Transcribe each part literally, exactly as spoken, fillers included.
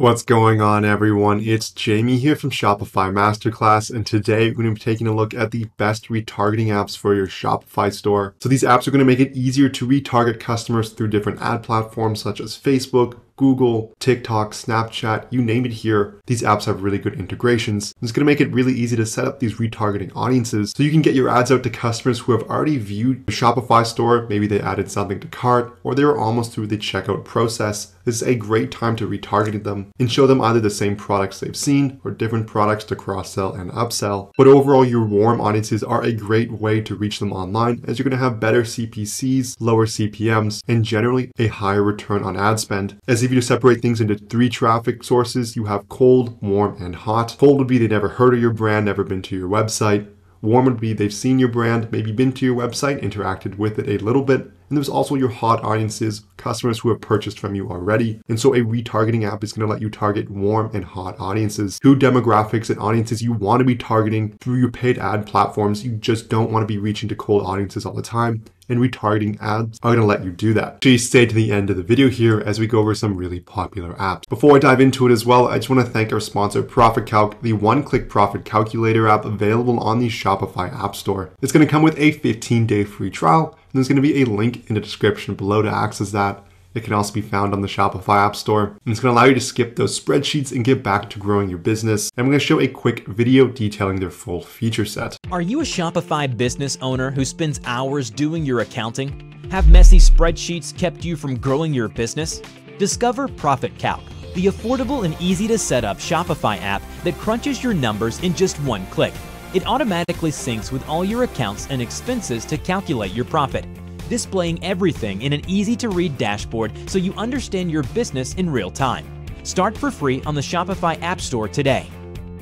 What's going on, everyone? It's Jamie here from Shopify Masterclass, and today we're going to be taking a look at the best retargeting apps for your Shopify store. So these apps are going to make it easier to retarget customers through different ad platforms such as Facebook, Google, TikTok, Snapchat, you name it here. These apps have really good integrations. It's going to make it really easy to set up these retargeting audiences so you can get your ads out to customers who have already viewed the Shopify store. Maybe they added something to cart, or they were almost through the checkout process. This is a great time to retarget them and show them either the same products they've seen or different products to cross-sell and upsell. But overall, your warm audiences are a great way to reach them online, as you're going to have better C P Cs, lower C P Ms, and generally a higher return on ad spend. As if you separate things into three traffic sources, you have cold, warm, and hot. Cold would be they never heard of your brand, never been to your website. Warm would be they've seen your brand, maybe been to your website, interacted with it a little bit. And there's also your hot audiences, customers who have purchased from you already. And so a retargeting app is going to let you target warm and hot audiences, two demographics and audiences you want to be targeting through your paid ad platforms. You just don't want to be reaching to cold audiences all the time, and retargeting ads are going to let you do that. So you stay to the end of the video here as we go over some really popular apps. Before I dive into it as well, I just want to thank our sponsor, ProfitCalc, the one-click profit calculator app available on the Shopify App Store. It's going to come with a fifteen day free trial, and there's going to be a link in the description below to access that. It can also be found on the Shopify App Store, and it's going to allow you to skip those spreadsheets and get back to growing your business. And I'm going to show a quick video detailing their full feature set. Are you a Shopify business owner who spends hours doing your accounting? Have messy spreadsheets kept you from growing your business? Discover ProfitCalc, the affordable and easy to set up Shopify app that crunches your numbers in just one click. It automatically syncs with all your accounts and expenses to calculate your profit, displaying everything in an easy-to-read dashboard so you understand your business in real time. Start for free on the Shopify App Store today.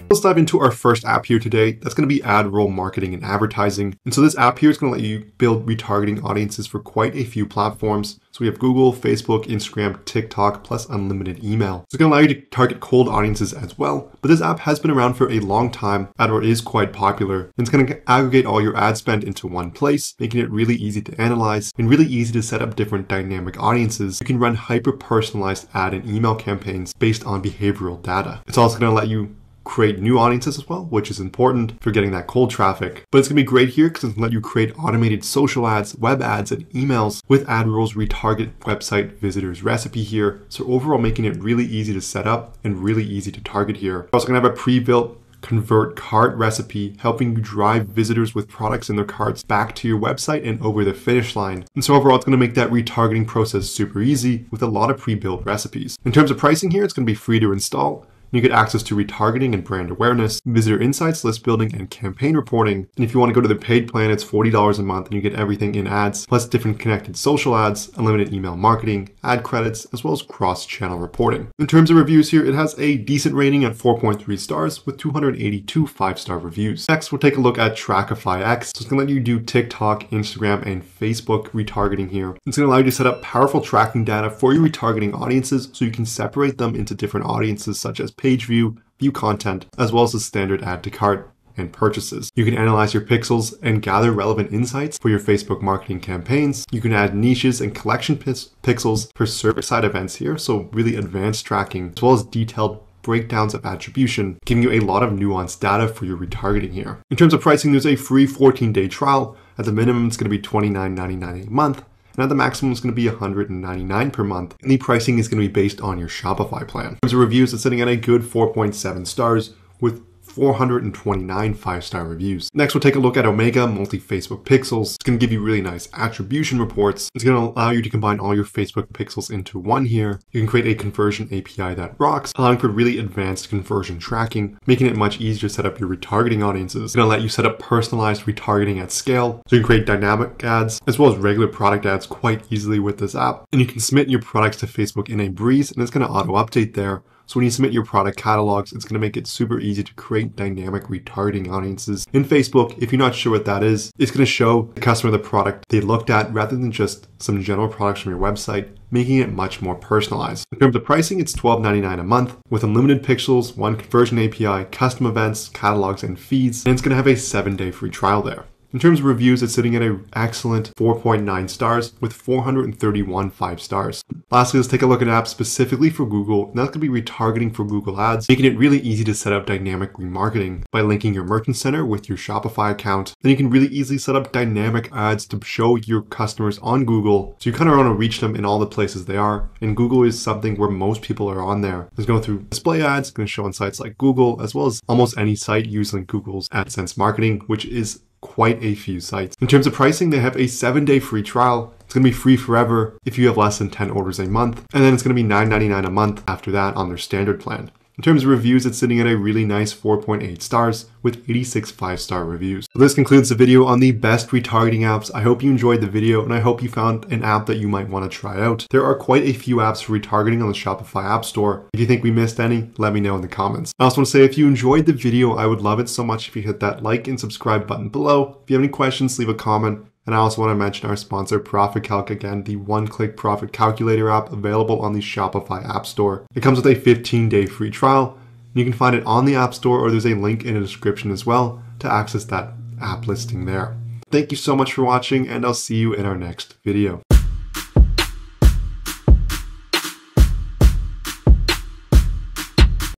Let's dive into our first app here today. That's going to be AdRoll Marketing and Advertising. And so this app here is going to let you build retargeting audiences for quite a few platforms. So we have Google, Facebook, Instagram, TikTok, plus unlimited email. It's going to allow you to target cold audiences as well. But this app has been around for a long time. AdRoll is quite popular. And it's going to aggregate all your ad spend into one place, making it really easy to analyze and really easy to set up different dynamic audiences. You can run hyper-personalized ad and email campaigns based on behavioral data. It's also going to let you create new audiences as well, which is important for getting that cold traffic. But it's going to be great here because it's going to let you create automated social ads, web ads, and emails with AdRoll's retarget website visitors recipe here. So overall, making it really easy to set up and really easy to target here. We're also going to have a pre-built convert cart recipe, helping you drive visitors with products in their carts back to your website and over the finish line. And so overall, it's going to make that retargeting process super easy with a lot of pre-built recipes. In terms of pricing here, it's going to be free to install. You get access to retargeting and brand awareness, visitor insights, list building, and campaign reporting. And if you want to go to the paid plan, it's forty dollars a month, and you get everything in ads, plus different connected social ads, unlimited email marketing, ad credits, as well as cross-channel reporting. In terms of reviews here, it has a decent rating at four point three stars with two hundred eighty-two five-star reviews. Next, we'll take a look at Trackify X. So it's going to let you do TikTok, Instagram, and Facebook retargeting here. It's going to allow you to set up powerful tracking data for your retargeting audiences so you can separate them into different audiences such as page view, view content, as well as the standard add to cart and purchases. You can analyze your pixels and gather relevant insights for your Facebook marketing campaigns. You can add niches and collection pixels for server-side events here, so really advanced tracking, as well as detailed breakdowns of attribution, giving you a lot of nuanced data for your retargeting here. In terms of pricing, there's a free fourteen day trial. At the minimum, it's going to be twenty-nine ninety-nine a month. And at the maximum, it's going to be one hundred ninety-nine dollars per month. And the pricing is going to be based on your Shopify plan. In terms of reviews, it's sitting at a good four point seven stars with four hundred twenty-nine five-star reviews. Next, we'll take a look at Omega Multi Facebook Pixels. It's going to give you really nice attribution reports. It's going to allow you to combine all your Facebook pixels into one here. You can create a conversion A P I that rocks, allowing for really advanced conversion tracking, making it much easier to set up your retargeting audiences. It's going to let you set up personalized retargeting at scale, so you can create dynamic ads as well as regular product ads quite easily with this app. And you can submit your products to Facebook in a breeze, and it's going to auto-update there. So when you submit your product catalogs, it's going to make it super easy to create dynamic retargeting audiences. In Facebook, if you're not sure what that is, it's going to show the customer the product they looked at rather than just some general products from your website, making it much more personalized. In terms of pricing, it's twelve ninety-nine a month with unlimited pixels, one conversion A P I, custom events, catalogs, and feeds. And it's going to have a seven day free trial there. In terms of reviews, it's sitting at an excellent four point nine stars with four hundred thirty-one five stars. Lastly, let's take a look at an app specifically for Google, and that's going to be retargeting for Google Ads, making it really easy to set up dynamic remarketing by linking your Merchant Center with your Shopify account. Then you can really easily set up dynamic ads to show your customers on Google, so you kind of want to reach them in all the places they are, and Google is something where most people are on there. It's going through display ads, going to show on sites like Google, as well as almost any site using Google's AdSense marketing, which is quite a few sites. In terms of pricing, they have a seven-day free trial. It's going to be free forever if you have less than ten orders a month, and then it's going to be nine ninety-nine a month after that on their standard plan. In terms of reviews, it's sitting at a really nice four point eight stars with eighty-six five-star reviews. So this concludes the video on the best retargeting apps. I hope you enjoyed the video, and I hope you found an app that you might want to try out. There are quite a few apps for retargeting on the Shopify App Store. If you think we missed any, let me know in the comments. I also want to say, if you enjoyed the video, I would love it so much if you hit that like and subscribe button below. If you have any questions, leave a comment. And I also want to mention our sponsor, ProfitCalc, again, the one-click profit calculator app available on the Shopify App Store. It comes with a fifteen-day free trial. You can find it on the App Store, or there's a link in the description as well to access that app listing there. Thank you so much for watching, and I'll see you in our next video.